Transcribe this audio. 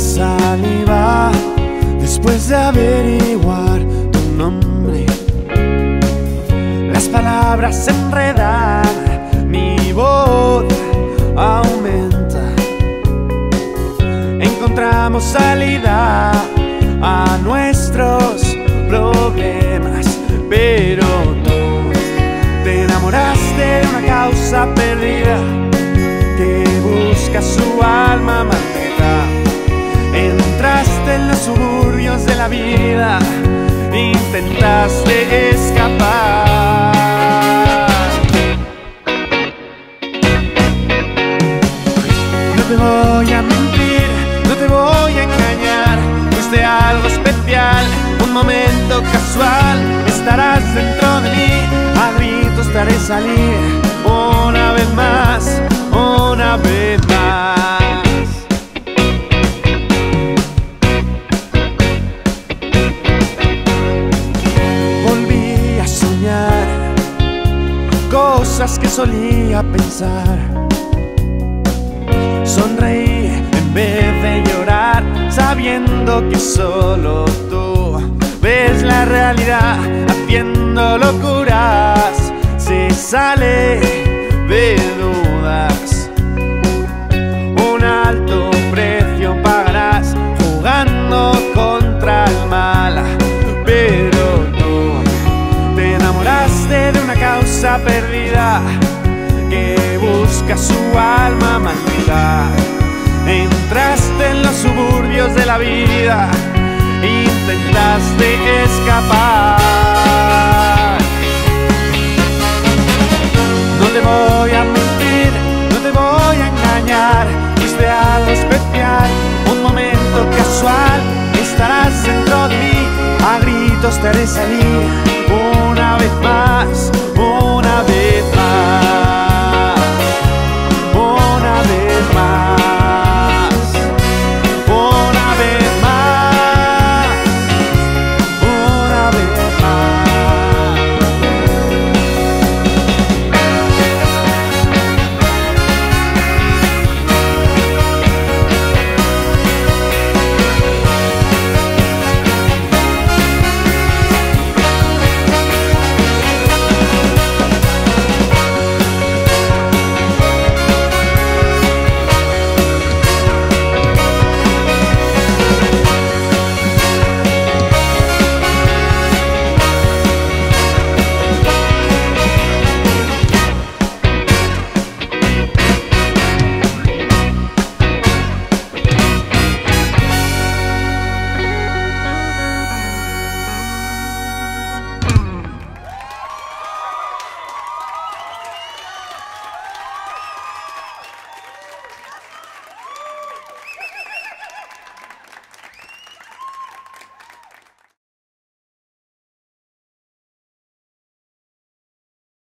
saliva después de averiguar tu nombre. Las palabras enredan, mi voz aumenta. Encontramos salida a nuestros problemas, pero tú te enamoraste de una causa perdida que busca su alma maldita. Entraste en los suburbios de la vida, intentaste escapar. No te voy a mentir, no te voy a engañar. Fuiste algo especial, un momento casual. Estarás dentro de mí, a gritos te haré salir. Una vez más, una vez más. Cosas que solía pensar. Sonreí en vez de llorar, sabiendo que solo tú ves la realidad. Haciendo locuras se sale de dudas. Un alto precio pagarás jugando contra el mal. Pero tú te enamoraste de una causa perdida que busca su alma maldita. Entraste en los suburbios de la vida, intentaste escapar. No te voy a mentir, no te voy a engañar. Fuiste algo especial, un momento casual. Estarás dentro de mí, a gritos te haré salir. Una vez más.